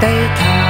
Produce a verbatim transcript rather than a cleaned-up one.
stay calm.